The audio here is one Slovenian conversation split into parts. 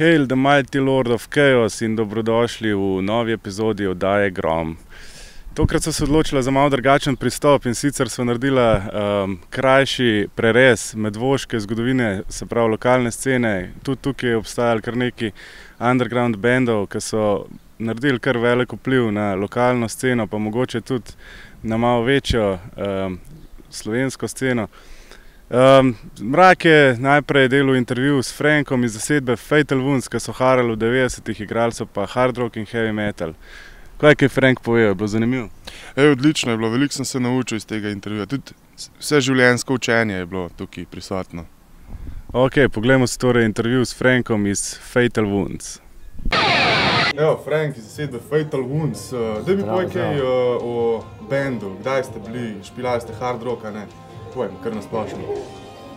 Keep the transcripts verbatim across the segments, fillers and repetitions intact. Hail the Mighty Lord of Chaos in dobrodošli v novi epizodi oddaje Grom. Tokrat so se odločila za malo drugačen pristop in sicer so naredila um, krajši prerez medvoške zgodovine, se pravi lokalne scene. Tudi tukaj je obstajalo kar neki underground bandov, ki so naredili kar velik vpliv na lokalno sceno, pa mogoče tudi na malo večjo um, slovensko sceno. Um, Mrak je najprej delal intervju s Frankom iz zasedbe Leatha Wounds, ki so harali v devetdesetih, igrali so pa hard rock in heavy metal. Kaj je Frank povedal? Je bilo zanimivo? E, odlično je bilo, veliko sem se naučil iz tega intervjuja, tudi vse življenjsko učenje je bilo tukaj prisotno. Ok, poglejmo si torej intervju s Frankom iz Leatha Wounds. Evo, Frank iz zasedbe Leatha Wounds, daj mi povej kaj o bendu, kdaj ste bili, špilali ste hard rock, a ne? Pojem, kar nasplošno.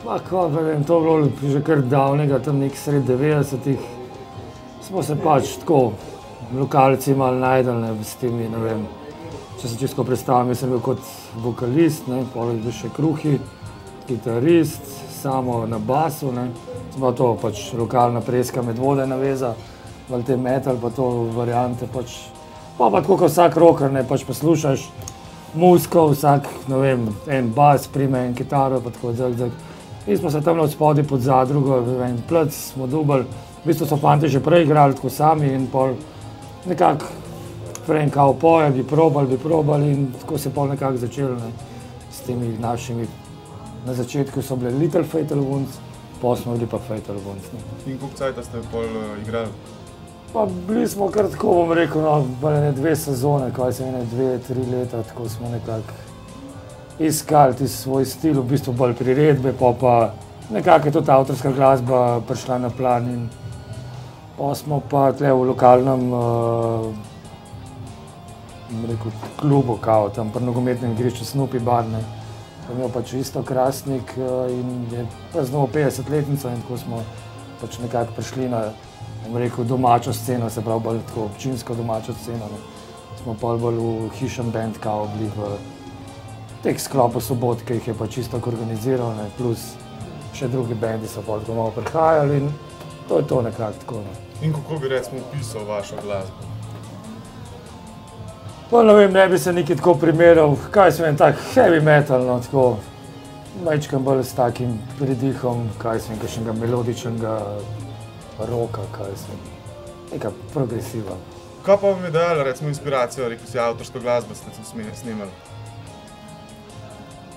Pa ko, vem, to je bilo že kar davnega, tam nek sred devetdesetih, smo se pač tako lokalci malo najdali s temi, ne vem, če se čisto predstavljam, jaz sem bil kot vokalist, ne, potem bil še Kruhi, kitarist, samo na basu, ne, smo to pač lokalna preska Medvode naveza, ali te metal, pa to variante pač, pa pa tako kot vsak rocker, ne, pač poslušaš muziko, vsak, ne vem, en bas, prime en kitaro, pa tako zak, zak. In smo se tam od spodi pod zadrugo, en plec smo dubali. V bistvu so fanti že prej igrali tako sami in pol nekako Frank kao poje, bi probali, bi probali in tako se pol nekako začeli, ne, s temi našimi. Na začetku so bile Little Leatha Wounds, pol smo bili pa Leatha Wounds, ne. In koliko cajta ste pol igrali? Pa bili smo kar tako, bom rekel, no, ene dve sezone, kaj se ene dve, tri leta, tako smo nekako iskali tisti svoj stil, v bistvu bolj priredbe, pa pa nekako je tudi avtorska glasba prišla na plan in pa smo pa tle v lokalnem, bom rekel, klubu, kao, tam pri nogometnem igrišču Snoopy Barne, tam imel pač isto Krasnik in je praznoval petdesetletnico in tako smo pač nekako prišli na, bom rekel, domačo sceno, se pravi bolj tako občinsko domačo sceno, ne. Smo pa bolj v hišen band kao bili v teh sklopu sobot, ki jih je pa čisto organiziral, ne, plus še drugi bandi so pa tako malo prihajali in to je to nekako tako, ne. In kako bi recimo opisal vašo glasbo? Pa ne vem, ne bi se nekaj tako primeril, kaj se vem, tak heavy metal, no, tako majčkam bolj s takim pridihom, kaj se vem, kakšnega melodičnega roka, kaj sem, neka progresiva. Kaj pa vam je dajala, recimo, inspiracijo, rekel si, avtorsko glasbo ste snimali?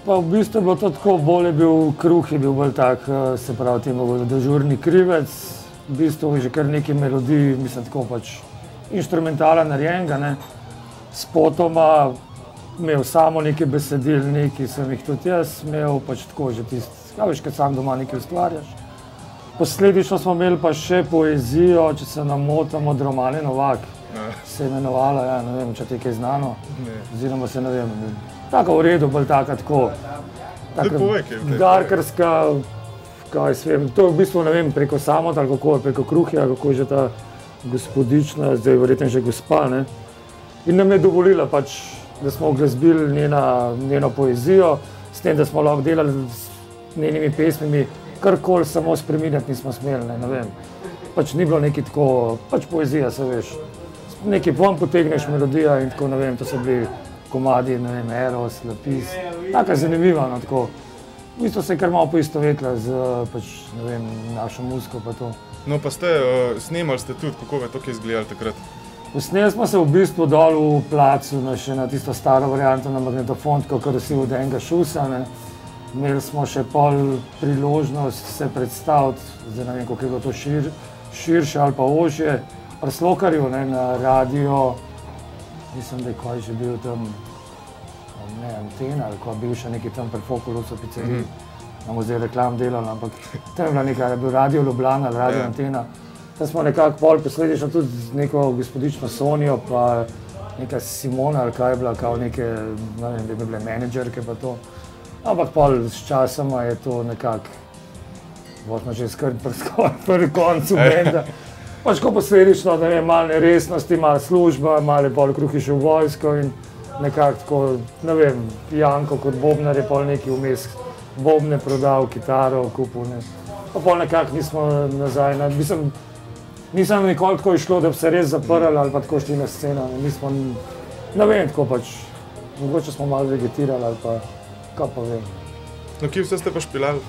Pa v bistvu je bilo to tako, bolj je bil Kruh, je bil bolj tak, se pravi, temu dežurni krivec, v bistvu že kar nekaj melodij, mislim, tako pač inštrumentala narejenega, ne, s potoma, imel samo nekaj besedil, nekaj sem jih tudi jaz imel, pač tako že tisti, kaj veš, kad sam doma nekaj ustvarjaš. Posledično smo imeli pa še poezijo, če se namotamo, od Romane Novak se je imenovala, ja, ne vem, če ti je kaj znano, oziroma se, ne vem, tako v redu, bolj taka tako, taka darkarska, kaj se vem, to je v bistvu, ne vem, preko Samota ali kako, preko Kruhja, kako je že ta gospodična, zdaj verjetno že gospa, ne, in nam je dovolila pač, da smo oglasbili njeno poezijo, s tem, da smo lahko delali s njenimi pesmimi, karkoli samo spreminjati nismo smeli, ne vem, pač ni bilo nekaj tako, pač poezija, se veš, nekaj von potegneš, melodija in tako, ne vem, to so bili komadi, ne vem, Eros, Lapis, taka zanimiva, no, tako, v bistvu se je kar malo poistovetila z, pač, ne vem, našo muziko pa to. No, pa ste, snemali ste tudi, kako je to kaj izgledali takrat? Posneli smo se v bistvu dol v placu, še na tisto staro varianto, na magnetofon, tako kar vsi od enega šusa, ne. Imeli smo še pol priložnost se predstaviti, zdaj ne vem, kako je bilo to širše ali pa ožje, pri Slokarju, ne, na radio, mislim, da je kaj že bil tam, ne, Antena ali kaj, bil še nekaj tam pri Fokulusu pizzeriji, nam bo zdaj reklam delali, ampak tam je bila nekaj, je bil Radio Ljubljana ali Radio Antena, tam smo nekako pol posledično tudi z neko gospodično Sonjo, pa neka Simona ali kaj je bila, kao neke, ne vem, da bi bile menedžerke pa to. Ampak pol s časoma je to nekako, bomo že skrbi pri koncu benda, pač ko posledično, da ne vem, malo neresnosti, malo služba, malo je pol Kruhi še v vojsko in nekako tako, ne vem, Janko kot bobnar je pol neki vmes bobne prodal, kitaro kupil, ne, pa pol nekako nismo nazaj, mislim, Nisem nikoli tako išlo, da bi se res zaprli ali pa tako šli na sceno. Nismo, ne vem, tako pač. Mogoče smo malo vegetirali ali pa, kaj pa vem. No, kje vse ste pa špilali?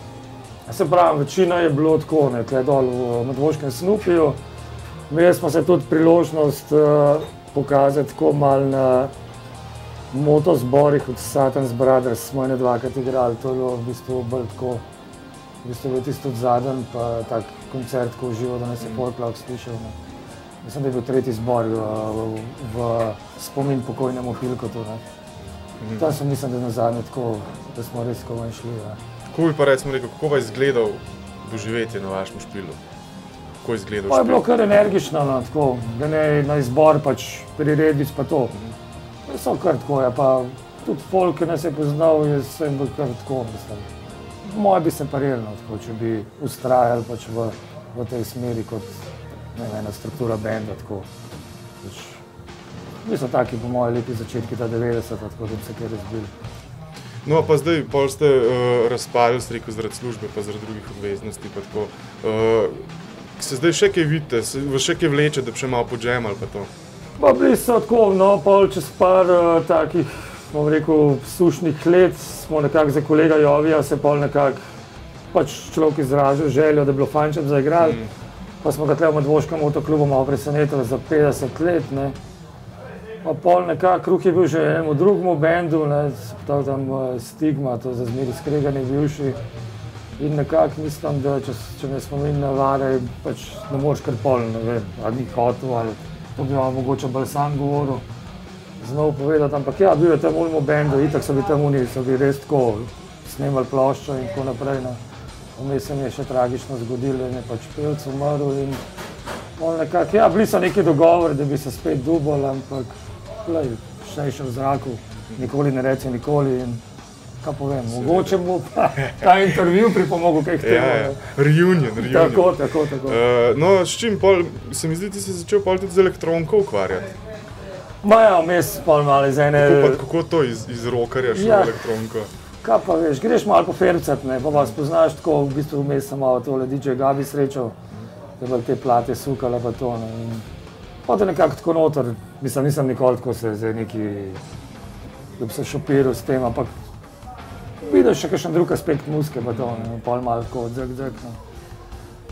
Se pravi, večina je bilo tako, ne, tukaj dol v Medvoškem Snoopyju. Imeli smo se tudi priložnost pokazati tako malo na motozborih od Satan's Brothers. Smo ene dvakrat igrali, to je bilo v bistvu bolj tako, v bistvu je bilo tisto tudi zadnj, pa tak koncert, ko uživo, da nas je Folklock slišal. Mislim, da je bil tretji zbor v spomin pokojnemu Pilkotu. Tam sem, mislim, da nazadnje tako, da smo res tako ven šli. Kako bi pa recimo rekel, kako bi izgledal doživetje na vašem špilu? Kako je izgledal špil? Pa je bilo kar energično, tako, da ne na izbor pač priredbic pa to. So kar tako, ja, pa tudi folk, ki nas je poznal, je sem bil kar tako, mislim. Moje bi se parilno, tako, če bi ustrajali pač v tej smeri kot ena struktura benda, tako. Bili so taki, po moje, lepi začetki ta devetdeseta, tako da bi se kjer razbili. No, pa zdaj, pol ste razpadili, ste rekel, zaradi službe, pa zaradi drugih obveznosti, pa tako. Se zdaj še kaj vidite, še kaj vleče, da bi še malo podžemal, pa to? Pa bili so tako, no, pol čez par takih, bom rekel, sušnih let, smo nekako za kolega Jovija se pol nekako, pač človek izražil željo, da je bilo fančem zaigrali. Pa smo ga tle v Medvoškem motoklubu malo presenetili za petdeset let, ne. Pa pol nekak, kruh je bil že enemu drugemu bendu, ne, tam Stigma, to je za zmeri skregani bivši. In nekak mislim, da če me spomin navare, pač ne moreš kar pol, ne vem, ali ni hotel, ali to bi vam mogoče bolj sam govoril, znal povedati, ampak ja, bil je tam unemu bendu, itak so bi tam unili, so bi res tako snemali ploščo in tako naprej, ne. Vmes se mi je še tragično zgodilo, in je pač pevc umrl in pol nekak, ja, bili so neki dogovori, da bi se spet dubali, ampak še še v zraku, nikoli ne reče nikoli in, kaj povem, mogoče bo ta intervju pripomogel kaj k temu. Reunion, reunion. Tako, tako, tako. No, s čim pol, se mi zdi, ti si začel pol tudi z elektronko ukvarjati. Ma ja, vmes pol malo iz ene... Kako to iz rokarja šel elektronko? Kaj pa veš, greš malo po fercat, ne, pa pa spoznaš tako, v bistvu vmes sem malo tole D J Gabi srečal, da je bilo te plate sukala pa to, ne, in... Pa da nekako tako noter, mislim, nisem nikoli tako se zdaj neki, da bi se šopiral s tem, ampak vidiš še kakšen drug aspekt muzike pa to, ne, pol malo tako dzrk, dzrk, ne.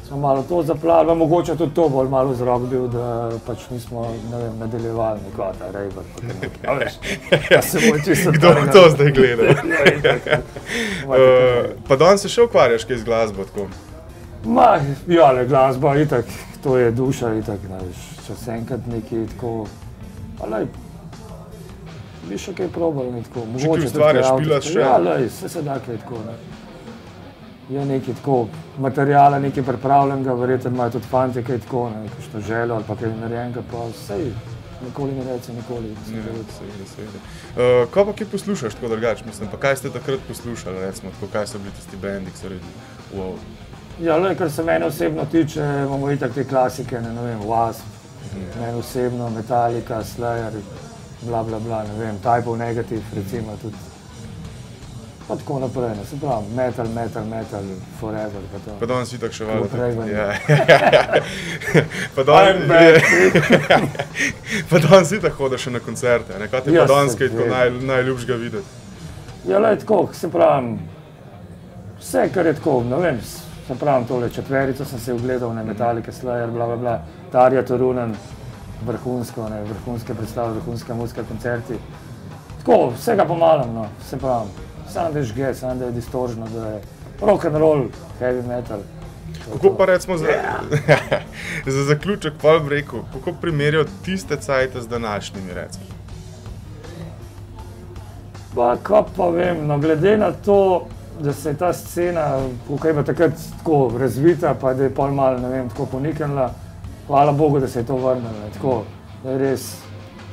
Smo malo to zaplali, pa mogoče tudi to bolj malo vzrok bil, da pač nismo, ne vem, nadaljevali nekaj, ta rejber, pa nekaj, a veš, ja se moj čisto tako. Kdo bi to zdaj gledal? Pa danes se še ukvarjaš kaj z glasbo, tako? Ma, ja, le glasba, itak, to je duša, itak, ne veš. Če se enkrat nekaj tako, pa lej, bi še kaj probal, ne tako, mogoče stvarja špilaš še? Ja, lej, vse se da kaj tako, ne. Je nekaj tako, materijala nekaj pripravljenega, verjetno imajo tudi fanti kaj tako, ne, kakšno željo ali pa kaj narejenega, pa vsej, nikoli ne reci, nikoli. Ne reci, seveda, seveda. Kaj pa kaj poslušaš tako drugače, mislim, pa kaj ste takrat poslušali, recimo, tako kaj so bili tisti bendi, ki so rekli, wow. Ja, lej, kar se mene osebno tiče, imamo itak te klasike, ne vem, Wasp. Meni osebno, Metallica, Slayer, bla bla bla, ne vem, Type of Negative, recimo, tudi, pa tako naprej, ne, se pravi, metal, metal, metal, forever, pa to. Pa danes itak še valjda. Pa danes... Pa danes itak hodaš še na koncerte, ne, kaj te pa danes kaj tako najljubš ga videti? Ja, lej, tako, se pravi, vse, kar je tako, ne vem, se pravim tole četverico sem se ogledal, ne, Metallica, Slayer, bla bla bla, Tarja Torunen, vrhunsko, ne, vrhunske predstave, vrhunske muzike, koncerti. Tako, vsega pomalem, no, se pravim, samo da je žge, samo da je distoržno, da je rock'n'roll, heavy metal. Kako pa recimo za zaključek, pa bi rekel, kako primerjajo tiste cajte z današnjimi, recimo? Pa, kaj pa vem, no, glede na to, da se je ta scena, kaj pa takrat tako razvita, pa da je pol malo, ne vem, tako poniknila, hvala Bogu, da se je to vrnilo, tako, da res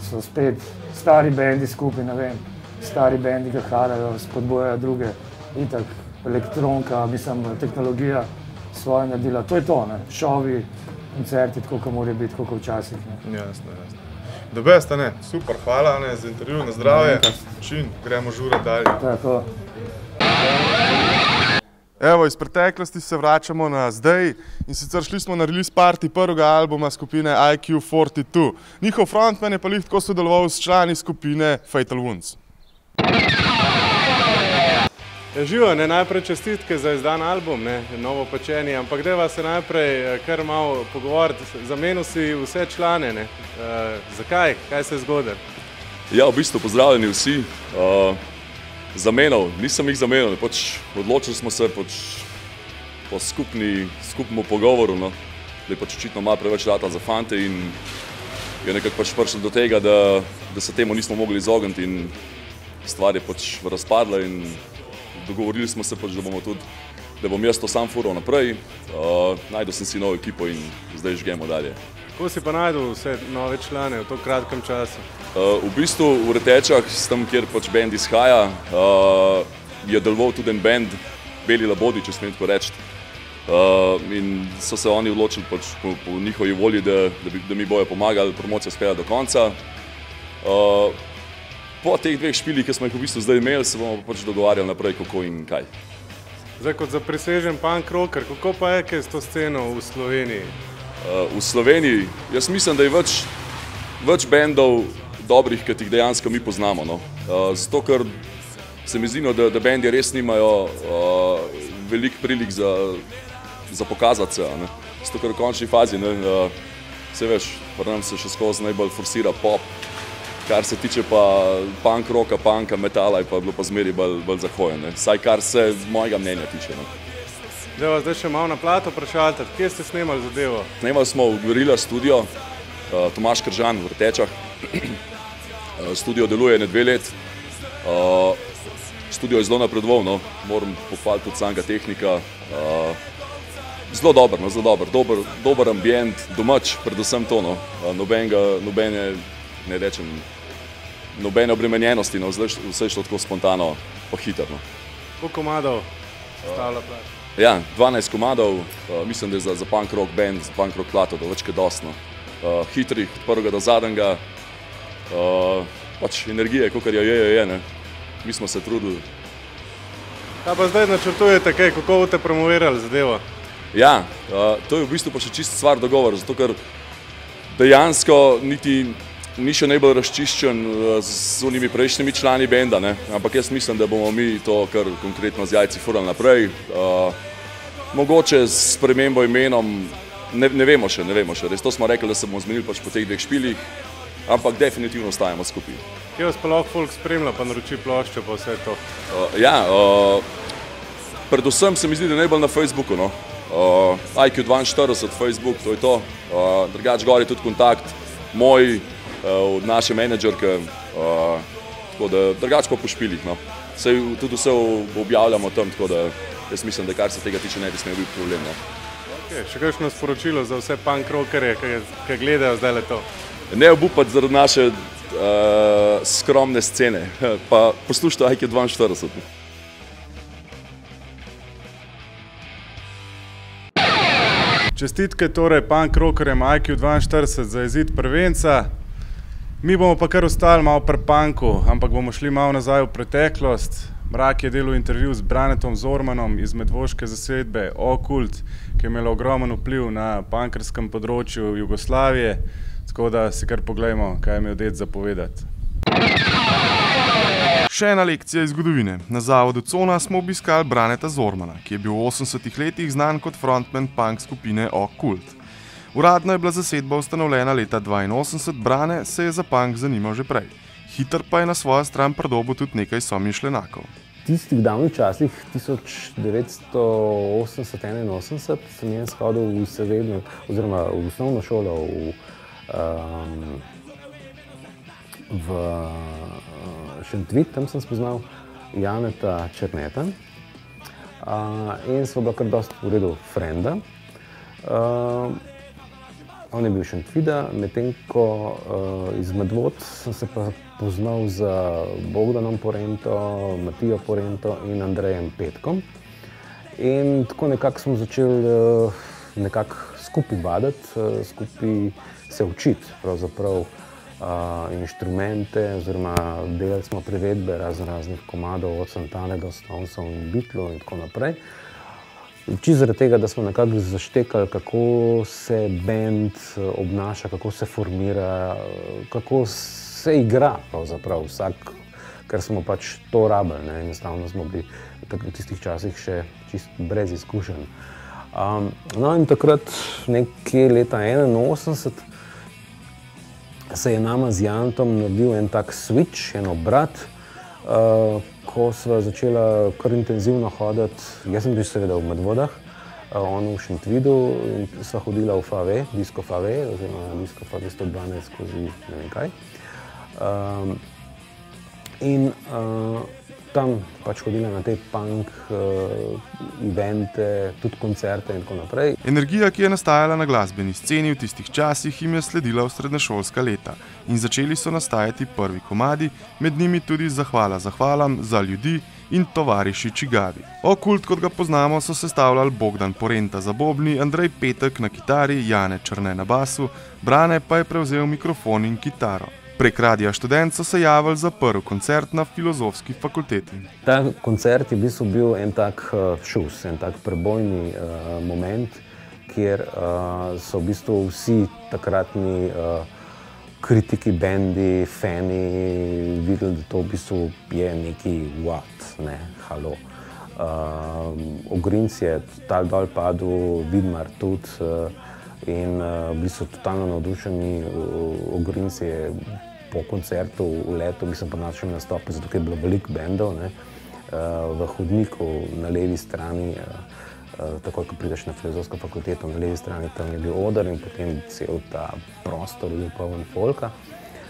so spet stari bendi skupaj, ne vem, stari bendi, ki harajo, spodbojajo druge, itak, elektronka, mislim, tehnologija svoje naredila, to je to, ne, šovi, koncerti, tako, ko morajo biti, tako, ko včasih, ne. Jasno, jasno. The best, a ne, super, hvala, ne, za intervju, na zdravje, čin, gremo žurat dalje. Tako. Evo, iz preteklosti se vračamo na zdaj in sicer šli smo na release party prvega albuma skupine I Q forty-two. Njihov frontman je pa lih tako sodeloval s člani skupine Leatha Wounds. Živo, ne, najprej čestitke za izdan album, ne, novo pečenje, ampak deva se najprej kar malo pogovoriti, zamenil si vse člane, ne, e, zakaj, kaj se je zgodilo? Ja, v bistvu pozdravljeni vsi, uh, zamenil, nisem jih zamenil, pač odločili smo se pač po skupni, skupnemu pogovoru, no, da je pač očitno malo preveč rata za fante in je nekako pač prišlo do tega, da, da se temu nismo mogli izogniti in stvar je pač razpadla in dogovorili smo se pač, da bomo tudi, da bom jaz to sam fural naprej, uh, najdel sem si novo ekipo in zdaj žgemo dalje. Kako si pa najdel vse nove člane v to kratkem času? Uh, v bistvu v Retečah, s tam, kjer pač band izhaja, uh, je deloval tudi en band, Beli Labodi, če smem tako reči. Uh, in so se oni odločili pač po, po njihovi volji, da, da, bi, da mi bojo pomagali, promocija spela do konca. Uh, Po teh dveh špilih, ki smo jih v bistvu zdaj imeli, se bomo pač dogovarjali naprej, kako in kaj. Zdaj, kot zaprisežen punk rocker, kako pa je kaj s to sceno v Sloveniji? Uh, v Sloveniji, jaz mislim, da je več, več bendov dobrih, kot jih dejansko mi poznamo. No. Uh, zato, ker se mi zdino, da, da bendi res nimajo uh, velik prilik za, za pokazati se. Ne. Zato, ker v končni fazi, ne, uh, se veš, pri nam se še skozi najbolj forsira pop. Kar se tiče pa punk roka, punka, metala je pa bilo pa zmeri bolj, bolj zahojene. Saj kar se mojega mnenja tiče. Ne. Da vas zdaj še malo na plato vprašali, kje ste snemali zadevo? Snemali smo v Grilla studio, uh, Tomaš Kržan v Vrtečah. uh, studio deluje ne dve let. Uh, studio je zelo napredoval, no. Moram pohvaliti tudi samega tehnika. Uh, Zelo dober, no, zelo dober. Dober, dober ambient, domač, predvsem to. No. Uh, nobenega, nobene ne rečem, nobene obremenjenosti, no, vse je šlo tako spontano, pa hitro. No. Koliko komadov stavlja plato? Uh, ja, dvanajst komadov, uh, mislim, da je za, za punk rock band, za punk rock plato, da več kaj dosti. Uh, hitrih, od prvega do zadnjega, uh, pač energije, kakor jo je, jo je, ne. Mi smo se trudili. Kaj pa zdaj načrtujete kaj, kako boste promovirali zadevo? Ja, uh, to je v bistvu pa še čist stvar dogovor, zato ker dejansko niti ni še najbolj razčiščen z unimi prejšnjimi člani benda, ne? Ampak jaz mislim, da bomo mi to kar konkretno z jajci furali naprej. Uh, mogoče s spremembo imenom, ne, ne vemo še, ne vemo še. Res to smo rekli, da se bomo zmenili pač po teh dveh špilih, ampak definitivno ostajamo skupaj. Kje vas pa lahko folk spremlja, pa naroči plošče, pa vse to? Uh, ja, uh, predvsem se mi zdi, da najbolj na Facebooku, no. Uh, I Q dvainštirideset, Facebook, to je to. Uh, drugač gor je tudi kontakt moj, od naše menedžerke, uh, tako da drugače po špilih, no. Saj tudi vse objavljamo tam, tako da jaz mislim, da kar se tega tiče ne bi smel biti problem, no. Okay, še kakšno sporočilo za vse punk rockerje, ki gledajo zdaj le to? Ne obupati zaradi naše uh, skromne scene, pa poslušajte I Q dvainštirideset. Čestitke torej punk rockerjem I Q dvainštirideset za izid prvenca. Mi bomo pa kar ostali malo pri punku, ampak bomo šli malo nazaj v preteklost. Mrak je delal intervju z Branetom Zormanom iz medvoške zasedbe O!kult, ki je imela ogromen vpliv na punkerskem področju Jugoslavije, tako da si kar poglejmo, kaj je imel ded zapovedati. Še ena lekcija iz zgodovine. Na zavodu Cona smo obiskali Braneta Zormana, ki je bil v osemdesetih letih znan kot frontman punk skupine O!kult. Uradno je bila zasedba ustanovljena leta dvainosemdeset, Brane se je za punk zanimal že prej. Hitro pa je na svojo stran pridobil tudi nekaj somišljenakov. Tistih davnih časih, tisoč devetsto osemdeset do osemdeset ena, sem jaz hodil v srednjo, oziroma v osnovno šolo v, um, v Šentvid, tam sem spoznal Janeta Črneta uh, in sva bila kar dosti v redu frenda. Uh, On je bil Šentvida, medtem ko uh, iz Medvod sem se pa poznal z Bogdanom Porento, Matijo Porento in Andrejem Petkom. In tako nekako smo začeli uh, nekako skupaj vaditi, uh, skupaj se učiti pravzaprav uh, inštrumente oziroma delali smo prevedbe razno raznih komadov od Santane do Stonesov in Beatlov in tako naprej. Čisto zaradi tega, da smo nekako zaštekali, kako se band obnaša, kako se formira, kako se igra pravzaprav vsak, ker smo pač to rabili, ne, enostavno smo bili v tistih časih še čisto brez izkušenj. Um, no in takrat, nekje leta enainosemdeset, se je nama z Jantom naredil en tak switch, en obrat, uh, ko sva začela kar intenzivno hoditi. Jaz sem bil seveda v Medvodah, on v Šentvidu in sva hodila v Fave, disko Fave, oziroma disko Fave sto dvanajst skozi ne vem kaj. Um, in uh, tam pač hodila na te punk uh, evente, tudi koncerte in tako naprej. Energija, ki je nastajala na glasbeni sceni v tistih časih, jim je sledila v srednješolska leta in začeli so nastajati prvi komadi, med njimi tudi Zahvala zahvalam, Za ljudi in Tovariši čigavi. O!kult, kot ga poznamo, so sestavljali Bogdan Porenta za bobni, Andrej Petek na kitari, Jane Črne na basu, Brane pa je prevzel mikrofon in kitaro. Prek Radia Študent so se javili za prvi koncert na Filozofski fakulteti. Ta koncert je v bistvu bil en tak šus, en tak prebojni uh, moment, kjer uh, so v bistvu vsi takratni uh, kritiki, bendi, fani videli, da to v bistvu je neki what, ne, halo. Uh, Ogrinc je tal dol padel, Vidmar tudi, uh, in uh, bili so totalno navdušeni. Ogrinc je po koncertu v letu, mislim, pa našem nastopu, zato je bilo veliko bendov, ne, v hodniku na levi strani, takoj, ko prideš na Filozofsko fakulteto, na levi strani tam je bil odr in potem cel ta prostor je bil poln folka.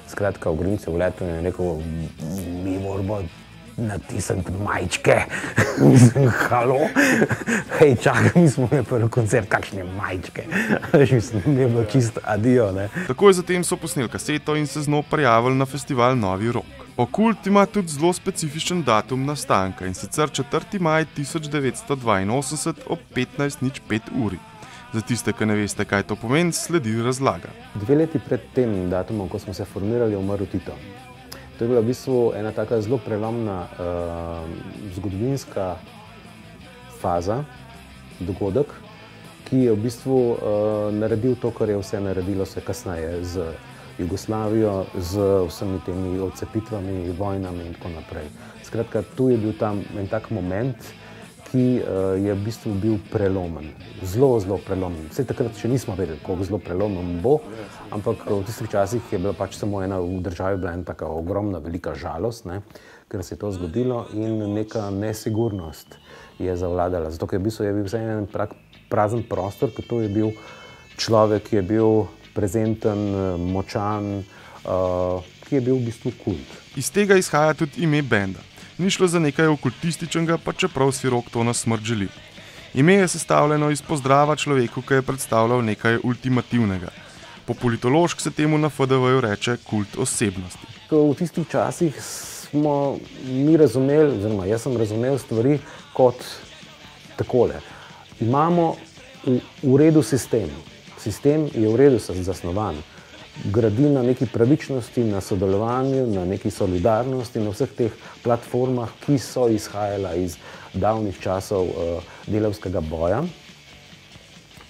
Skratka, Ogrinc je vletel in je rekel, mi moramo natisniti majčke. Mislim, halo, hej, čakaj, mi smo imeli prvi koncert, kakšne majčke. Mislim, mi je bilo čisto adijo, ne. Takoj zatem so posneli kaseto in se z njo prijavili na festival Novi rok. O!kult ima tudi zelo specifičen datum nastanka, in sicer četrti maj tisoč devetsto dvainosemdeset ob petnajst nič pet uri. Za tiste, ki ne veste, kaj to pomeni, sledi razlaga. Dve leti pred tem datumom, ko smo se formirali, je umrl Tito. To je bila v bistvu ena taka zelo prelomna uh, zgodovinska faza, dogodek, ki je v bistvu uh, naredil to, kar je vse naredilo se kasneje z Jugoslavijo, z vsemi temi odcepitvami, vojnami in tako naprej. Skratka, tu je bil tam en tak moment, ki uh, je v bistvu bil prelomen, zelo, zelo prelomen. Vse takrat še nismo vedeli, koliko zelo prelomen bo, ampak v tistih časih je bila pač samo ena, v državi bila ena taka ogromna, velika žalost, ne, ker se je to zgodilo in neka nesigurnost je zavladala. Zato, ker v bistvu je bil vse en prazen prostor, ker to je bil človek, ki je bil prezenten, močan, uh, ki je bil v bistvu kult. Iz tega izhaja tudi ime benda. Ni šlo za nekaj okultističnega, pa čeprav si Rok to na smrt želi. Ime je sestavljeno iz pozdrava človeku, ki je predstavljal nekaj ultimativnega. Po politološk se temu na F D V-ju reče kult osebnosti. V tistih časih smo mi razumeli, oziroma jaz sem razumel stvari kot takole. Imamo v, v redu sistem. Sistem je v redu zasnovan. Gradi na neki pravičnosti, na sodelovanju, na neki solidarnosti, na vseh teh platformah, ki so izhajala iz davnih časov uh, delavskega boja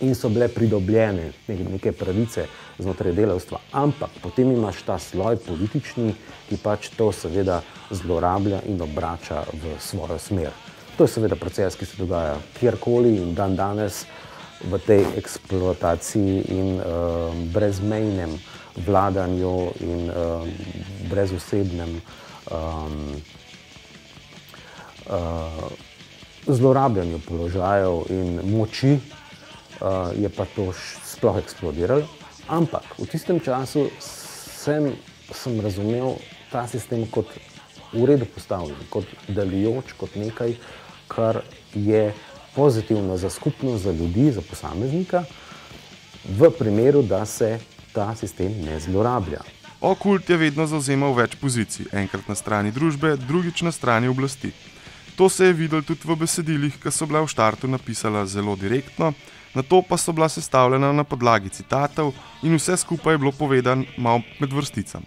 in so bile pridobljene neke pravice znotraj delavstva. Ampak potem imaš ta sloj politični, ki pač to seveda zlorablja in obrača v svojo smer. To je seveda proces, ki se dogaja kjerkoli in dan danes v tej eksploataciji in uh, brezmejnem vladanju in uh, brezosebnem um, uh, zlorabljanju položajev in moči uh, je pa to sploh eksplodiralo. Ampak v tistem času sem, sem razumel ta sistem kot v redu postavljen, kot delujoč, kot nekaj, kar je pozitivno za skupnost, za ljudi, za posameznika, v primeru, da se ta sistem ne zlorablja. O!kult je vedno zavzemal več pozicij, enkrat na strani družbe, drugič na strani oblasti. To se je videlo tudi v besedilih, ki so bila v štartu napisala zelo direktno, nato pa so bila sestavljena na podlagi citatov in vse skupaj je bilo povedano malo med vrsticam.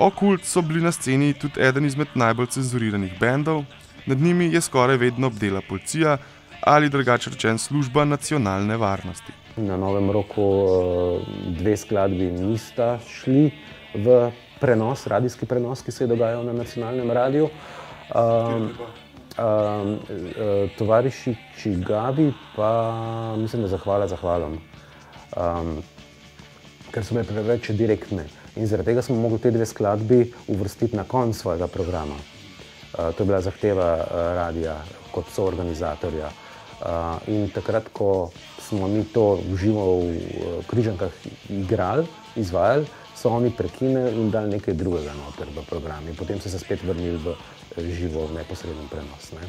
O!kult so bili na sceni tudi eden izmed najbolj cenzuriranih bendov, nad njimi je skoraj vedno bdela policija, ali drugače rečen služba nacionalne varnosti. Na Novem roku dve skladbi nista šli v prenos, radijski prenos, ki se je dogajal na nacionalnem radiju. Um, um, Tovariši Čigavi pa mislim, da zahvala zahvalom, um, ker so me preveč direktne. In zaradi tega smo mogli te dve skladbi uvrstiti na konc svojega programa. Uh, to je bila zahteva uh, radija kot soorganizatorja. Uh, in takrat, ko smo mi to živo v uh, Križankah igrali, izvajali, so oni prekinili in dali nekaj drugega noter v program. In potem so se spet vrnili v živo, v neposreden prenos. Ne.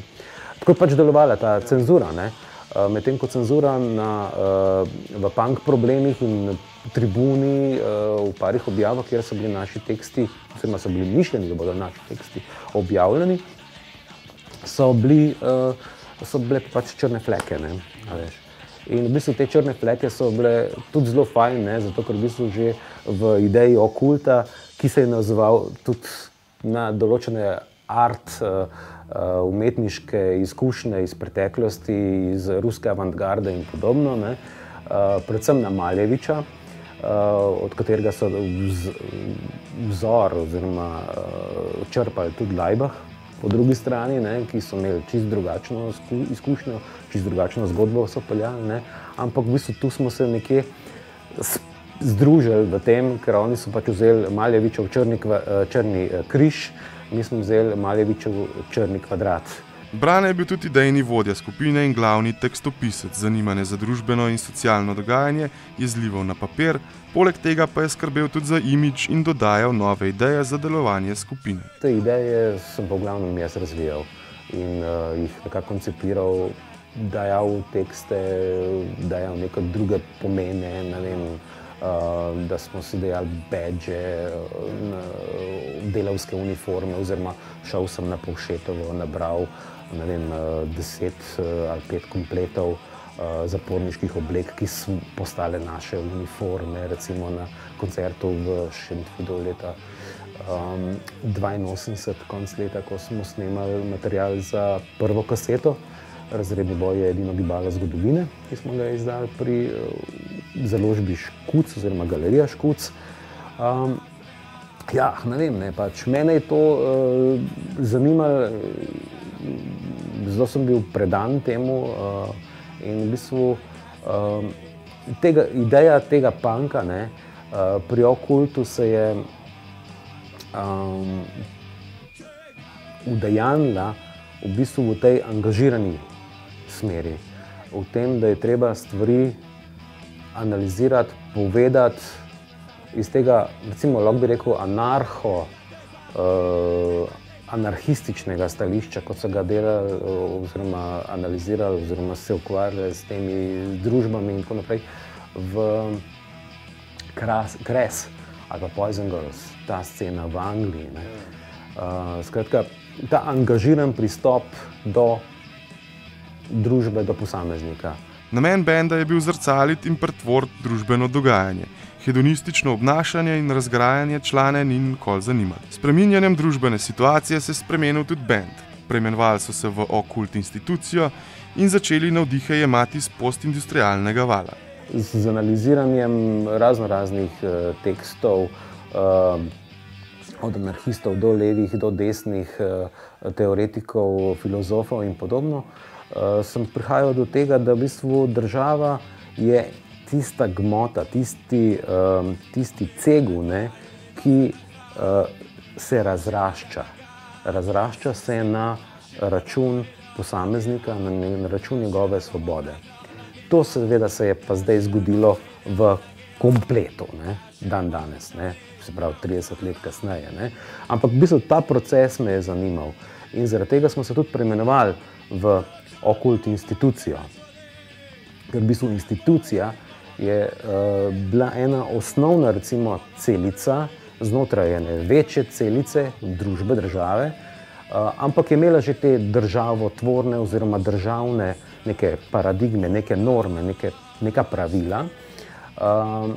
Tako je pač delovala ta cenzura. Ne. Uh, Medtem ko cenzura na, uh, v punk problemih in tribuni uh, v parih objavah, kjer so bili naši teksti, oziroma so bili mišljeni, da bodo naši teksti objavljeni, so, bili, uh, so bile pač črne fleke, ne, a veš. In v bistvu te črne fleke so bile tudi zelo fajn, ne, zato ker v bistvu že v ideji O!kulta, ki se je nazival tudi na določene art, uh, umetniške izkušnje iz preteklosti, iz ruske avantgarde in podobno, ne, uh, predvsem na Maljeviča, Uh, od katerega so vz, vzor oziroma uh, črpali tudi Lajbah, po drugi strani, ne, ki so imeli čist drugačno izkušnjo, čist drugačno zgodbo so peljali, ne, ampak v bistvu tu smo se nekje združili v tem, ker oni so pač vzeli Maljevičev črni, črni križ, mi smo vzeli Maljevičev črni kvadrat. Brane je bil tudi idejni vodja skupine in glavni tekstopisec. Zanimanje za družbeno in socialno dogajanje je zlival na papir, poleg tega pa je skrbel tudi za imidž in dodajal nove ideje za delovanje skupine. Te ideje sem pa v glavnem jaz razvijal in uh, jih nekako koncipiral, dajal tekste, dajal neke druge pomene, ne vem, uh, da smo si dejali badge, uh, delavske uniforme, oziroma šel sem na Povšetovo, nabral ne vem, deset ali pet kompletov zaporniških oblek, ki so postale naše uniforme, recimo na koncertu v Šentvidu leta um, dvainosemdeset, konc leta, ko smo snemali material za prvo kaseto. Razredni boj je edino gibalo zgodovine, ki smo ga izdali pri založbi Škuc oziroma galerija Škuc. Um, ja, ne vem, ne, pač mene je to uh, zanimalo. Zelo sem bil predan temu uh, in v bistvu uh, tega, ideja tega punka, ne, uh, pri O!kultu se je um, udejanila v bistvu v tej angažirani smeri, v tem, da je treba stvari analizirati, povedati iz tega, recimo, lahko bi rekel, anarho, uh, anarhističnega stališča, kot so ga delali oziroma analizirali oziroma se ukvarjali s temi družbami in tako naprej, v Kras, Kres ali pa Poison Girls, ta scena v Angliji. Ne. Uh, skratka, ta angažiran pristop do družbe, do posameznika. Namen benda je bil zrcaliti in pretvoriti družbeno dogajanje, hedonistično obnašanje in razgrajanje člane ni nikoli zanimalo. S spreminjanjem družbene situacije se je spremenil tudi bend. Preimenovali so se v O!kult institucijo in začeli navdihe jemati iz postindustrialnega vala. Z analiziranjem razno raznih eh, tekstov, eh, od anarhistov do levih, do desnih, eh, teoretikov, filozofov in podobno, eh, sem prihajal do tega, da v bistvu država je tista gmota, tisti, um, tisti cegu, ne, ki uh, se razrašča. Razrašča se na račun posameznika, na, na račun njegove svobode. To seveda se je pa zdaj zgodilo v kompletu, ne, dan danes, ne, se pravi trideset let kasneje. Ne. Ampak v bistvu ta proces me je zanimal in zaradi tega smo se tudi preimenovali v O!kult institucijo. Ker v bistvu institucija je uh, bila ena osnovna, recimo, celica znotraj ene večje celice družbe, države, uh, ampak je imela že te državotvorne oziroma državne neke paradigme, neke norme, neke, neka pravila, uh,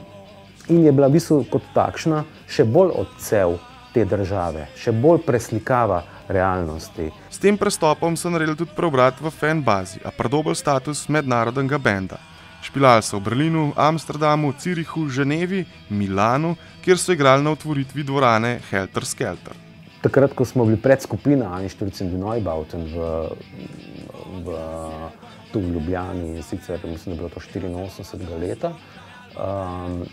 in je bila v bistvu kot takšna še bolj odsev te države, še bolj preslikava realnosti. S tem prestopom so naredili tudi preobrat v fanbazi, a pridobili status mednarodnega benda. Špilali so v Berlinu, Amsterdamu, Cirihu, Ženevi, Milanu, kjer so igrali na otvoritvi dvorane Helter Skelter. Takrat, ko smo bili predskupina Einstürzende Neubauten v, v, tu v Ljubljani, sicer mislim, da bilo to štiriinosemdesetega leta, um,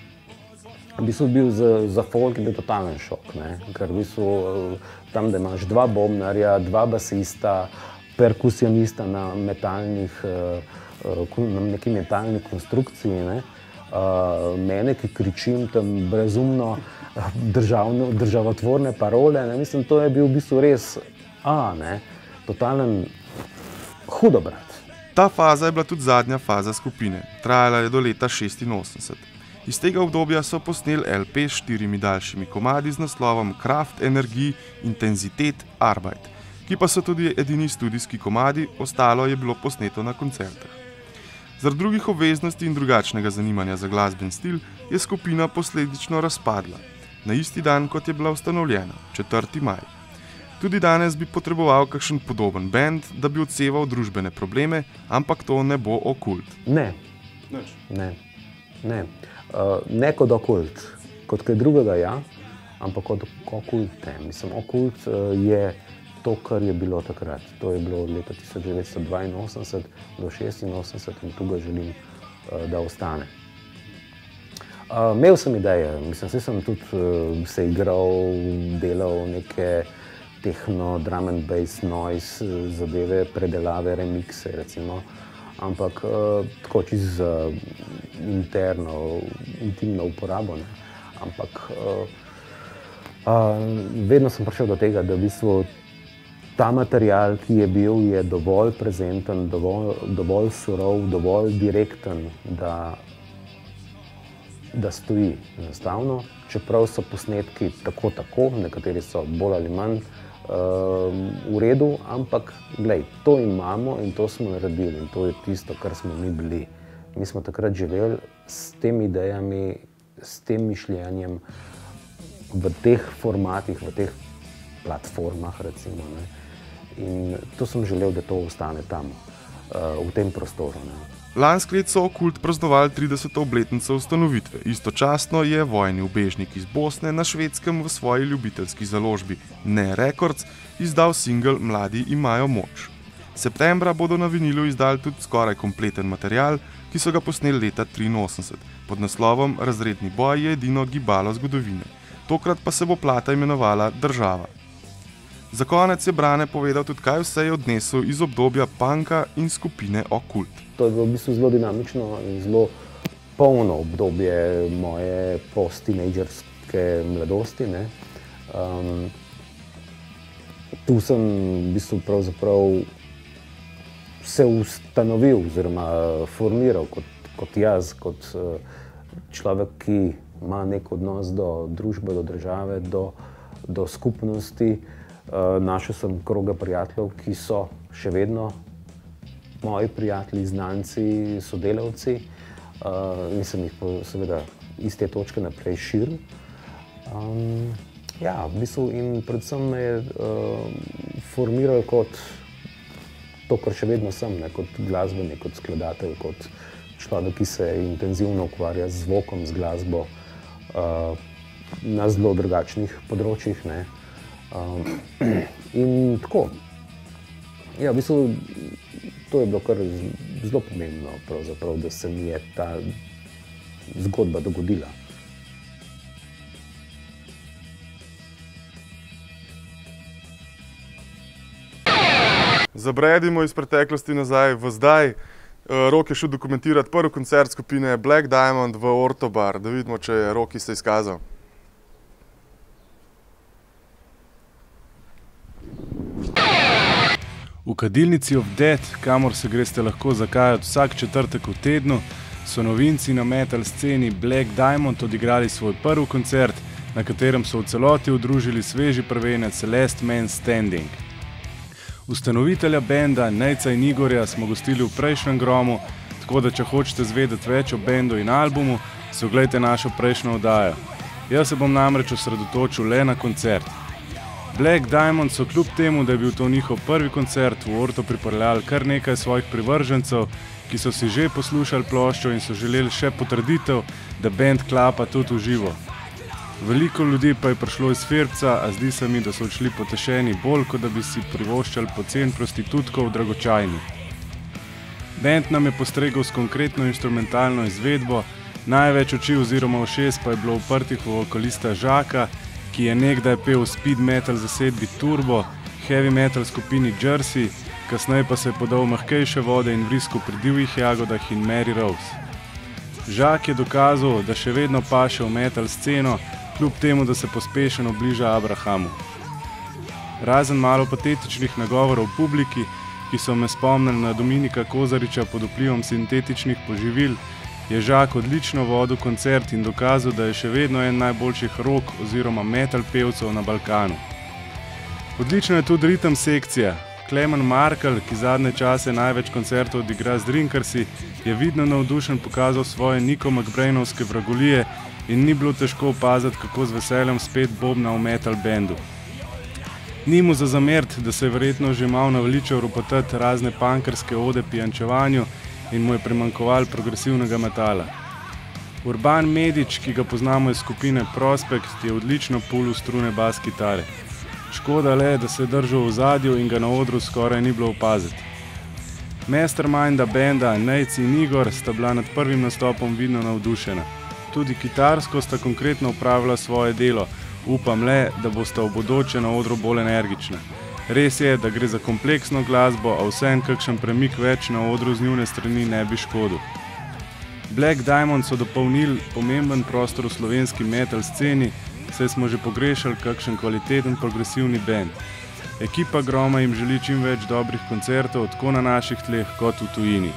v bistvu bil za, za folk je bil totalen šok, ne? Ker v bistvu tam, da imaš dva bobnarja, dva basista, perkusionista na metalnih, na neki metalni konstrukciji, ne? Mene, ki kričim tam brezumno državno, državotvorne parole, ne? Mislim, to je bil v bistvu res, a ne, totalen hudobrat. Ta faza je bila tudi zadnja faza skupine, trajala je do leta šestinosemdeset. Iz tega obdobja so posneli el pe s štirimi daljšimi komadi z naslovom Kraft, Energij, Intenzitet, Arbeit, ki pa so tudi edini studijski komadi, ostalo je bilo posneto na koncertah. Zaradi drugih obveznosti in drugačnega zanimanja za glasben stil je skupina posledično razpadla, na isti dan, kot je bila ustanovljena, četrti maj. Tudi danes bi potreboval kakšen podoben band, da bi odseval družbene probleme, ampak to ne bo O!kult. Ne, Neč. ne, ne. Uh, ne kot O!kult, kot kaj drugega, ja, ampak kot O!kult ne. Mislim, O!kult uh, je to, kar je bilo takrat. To je bilo od leta tisoč devetsto dvainosemdeset do šestinosemdeset in tu ga želim, uh, da ostane. Uh, imel sem ideje, mislim, se sem tudi uh, se igral, delal neke tehno, drum and bass, noise, zadeve, predelave, remikse, recimo. Ampak uh, tako čisto za uh, interno, intimno uporabo, ne. Ampak uh, uh, vedno sem prišel do tega, da v bistvu ta material, ki je bil, je dovolj prezenten, dovolj, dovolj surov, dovolj direkten, da, da stoji enostavno. Čeprav so posnetki tako tako, nekateri so bolj ali manj uh, v redu, ampak glej, to imamo in to smo naredili in to je tisto, kar smo mi bili. Mi smo takrat živeli s temi idejami, s tem mišljenjem v teh formatih, v teh platformah, recimo, ne. In to sem želel, da to ostane tam, uh, v tem prostoru, ne. Lansko leto so O!kult praznovali trideseto obletnico ustanovitve. Istočasno je vojni ubežnik iz Bosne na Švedskem v svoji ljubiteljski založbi Ne Records izdal singel Mladi imajo moč. Septembra bodo na vinilu izdali tudi skoraj kompleten material, ki so ga posneli leta triinosemdeset. Pod naslovom Razredni boj je edino gibalo zgodovine. Tokrat pa se bo plata imenovala Država. Za konec je Brane povedal tudi, kaj vse je odnesel iz obdobja punka in skupine O!kult. To je bilo v bistvu zelo dinamično in zelo polno obdobje moje post-teenagerske mladosti, ne. Um, tu sem v bistvu pravzaprav se ustanovil oziroma formiral kot, kot jaz, kot človek, ki ima nek odnos do družbe, do države, do, do skupnosti. Našel sem kroga prijateljev, ki so še vedno moji prijatelji, znanci, sodelavci in sem jih seveda iz te točke naprej širil. Ja, v bistvu in predvsem me je formiral kot to, kar še vedno sem, ne, kot glasbenik, kot skladatelj, kot človek, ki se intenzivno ukvarja z zvokom, z glasbo na zelo drugačnih področjih, ne. Um, in tako, ja, v bistvu, to je bilo kar zelo pomembno, pravzaprav, da se mi je ta zgodba dogodila. Zabredimo iz preteklosti nazaj v zdaj. Rok je šel dokumentirati prvi koncert skupine Black Diamond v Orto Bar, da vidimo, če je Roki se izkazal. V Kadilnici of Dead, kamor se greste lahko zakajati vsak četrtek v tednu, so novinci na metal sceni Black Diamond odigrali svoj prvi koncert, na katerem so v celoti udružili sveži prvenec Last Man Standing. Ustanovitelja benda Nejca in Igorja smo gostili v prejšnjem Gromu, tako da če hočete zvedeti več o bendu in albumu, se oglejte našo prejšnjo oddajo. Jaz se bom namreč osredotočil le na koncert. Black Diamond so kljub temu, da je bil to njihov prvi koncert, v Orto pripeljali kar nekaj svojih privržencev, ki so si že poslušali ploščo in so želeli še potrditev, da band klapa tudi v živo. Veliko ljudi pa je prišlo iz Firca, a zdi se mi, da so odšli potešeni bolj, kot da bi si privoščali pocen prostitutko v Dragočajni. Band nam je postregel s konkretno instrumentalno izvedbo, največ oči oziroma ušes pa je bilo uprtih v vokalista Žaka, ki je nekdaj pel v speed metal zasedbi Turbo, heavy metal skupini Jersey, kasneje pa se je podal v mehkejše vode in vrisko pri Divjih jagodah in Mary Rose. Žak je dokazal, da še vedno paše v metal sceno, kljub temu, da se pospešeno bliža Abrahamu. Razen malo patetičnih nagovorov publiki, ki so me spomnili na Dominika Kozariča pod vplivom sintetičnih poživil, je Žak odlično vodil koncert in dokazal, da je še vedno en najboljših rock oziroma metal pevcev na Balkanu. Odlično je tudi ritem sekcija. Klemen Markel, ki zadnje čase največ koncertov odigra z Drinkersi, je vidno navdušen pokazal svoje Niko McBrainovske vragolije in ni bilo težko opaziti, kako z veseljem spet bobna v metal bandu. Ni mu za zamert, da se je verjetno že mal naveličal ropotati razne punkerske ode pijančevanju, in mu je primankoval progresivnega metala. Urban Medič, ki ga poznamo iz skupine Prospekt, je odlično pulil strune bas kitare. Škoda le, da se je držal v zadju in ga na odru skoraj ni bilo opaziti. Masterminda benda Nejc in Igor sta bila nad prvim nastopom vidno navdušena. Tudi kitarsko sta konkretno upravila svoje delo, upam le, da bosta v bodoče na odru bolj energična. Res je, da gre za kompleksno glasbo, a vsem kakšen premik več na odru z njune strani ne bi škodil. Black Diamond so dopolnili pomemben prostor v slovenski metal sceni, saj smo že pogrešali kakšen kvaliteten progresivni band. Ekipa Groma jim želi čim več dobrih koncertov, tako na naših tleh kot v tujini.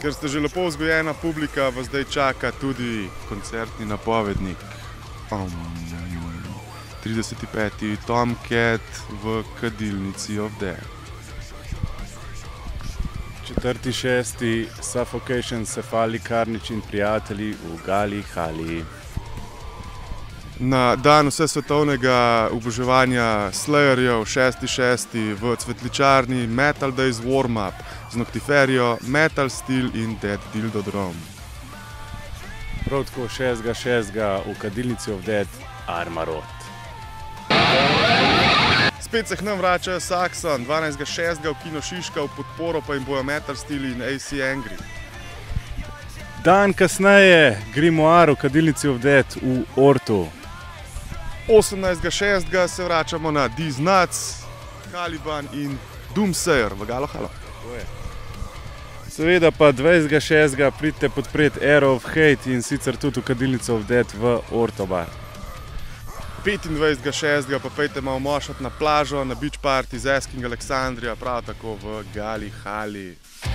Ker ste že lepo vzgojena publika, vas zdaj čaka tudi koncertni napovednik. trideset peti Tomcat v Kadilnici of Dead. četrti šesti Suffocation, Sefali, Karnič in prijatelji v Gali Haliji. Na dan vse svetovnega oboževanja Slayerjev šesti šesti v cvetličarni Metal Days Warm-up z Noctiferijo, Metal Steel in Dead Dildodrom. Prav tako šestega šestega v Kadilnici of Dead Armarot. Spet se k nam vračajo Saxon, dvanajstega šestega v Kino Šiška, v podporo pa jim bojo Metal Steel in A C Angry. Dan kasneje Grimoire v Kadilnici of Dead v Ortu. osemnajstega šestega se vračamo na These Nuts, Caliban in Doomsayer v Galo Haliji. Seveda pa dvajsetega šestega pridite podpreti Arrow of Hate in sicer tudi v Kadilnico of Dead v Orto Bar. petindvajsetega šestega pa pejte malo mošat na plažo, na beach party z Asking Aleksandrija, prav tako v Gali Haliji.